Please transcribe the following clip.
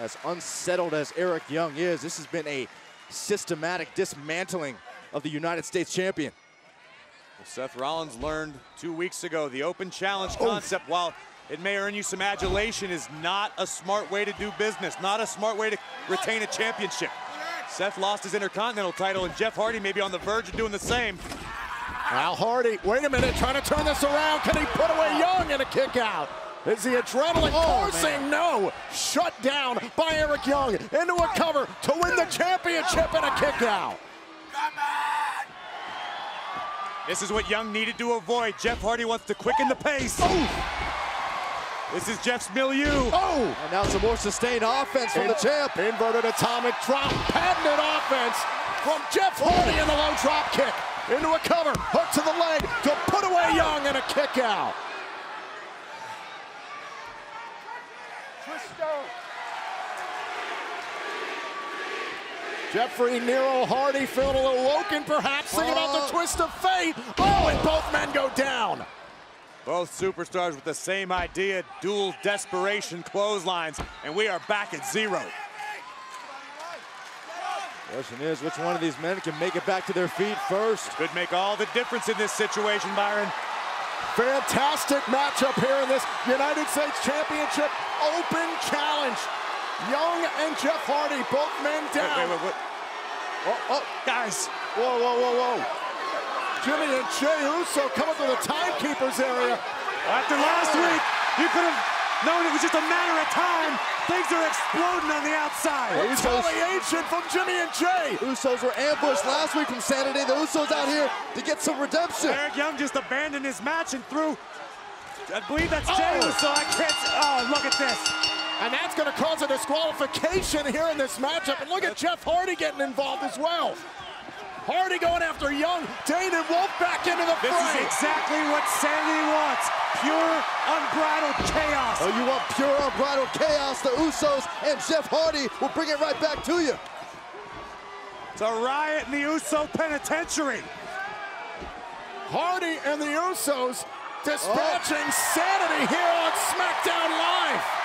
As unsettled as Eric Young is, this has been a systematic dismantling of the United States champion. Well, Seth Rollins learned 2 weeks ago the open challenge concept, while it may earn you some adulation, is not a smart way to do business, not a smart way to retain a championship. Seth lost his Intercontinental title, and Jeff Hardy may be on the verge of doing the same. Al Hardy, wait a minute, trying to turn this around. Can he put away Young in a kick out? Is the adrenaline coursing? No. Shut down by Eric Young into a cover to win the championship in a kick out. This is what Young needed to avoid. Jeff Hardy wants to quicken the pace. This is Jeff's milieu. And now some more sustained offense from the champ. Inverted atomic drop, patented offense from Jeff Hardy in the low drop kick. Into a cover, hook to the leg to put away Young in a kick out. Jeffrey Nero Hardy felt a little woken, perhaps, thinking about the twist of fate. And both men go down. Both superstars with the same idea, dual desperation clotheslines, and we are back at zero. Question is, which one of these men can make it back to their feet first? Could make all the difference in this situation, Byron. Fantastic matchup here in this United States Championship open challenge. Young and Jeff Hardy, both men down. Wait. Guys. Whoa. Jimmy and Jey Uso coming to the timekeepers area. After last week, you could have known it was just a matter of time. Things are exploding on the outside. Retaliation from Jimmy and Jey. Usos were ambushed last week from Sanity. The Usos out here to get some redemption. Eric Young just abandoned his match and threw, I believe that's Jey Uso. I can't, look at this. And that's going to cause a disqualification here in this matchup. And look at Jeff Hardy getting involved as well. Hardy going after Young, Dain and Wolfe back into the fray. This is exactly what Sanity wants. Pure, unbridled chaos. Oh, you want pure, unbridled chaos? The Usos and Jeff Hardy will bring it right back to you. It's a riot in the Uso penitentiary. Hardy and the Usos dispatching Sanity here on SmackDown Live.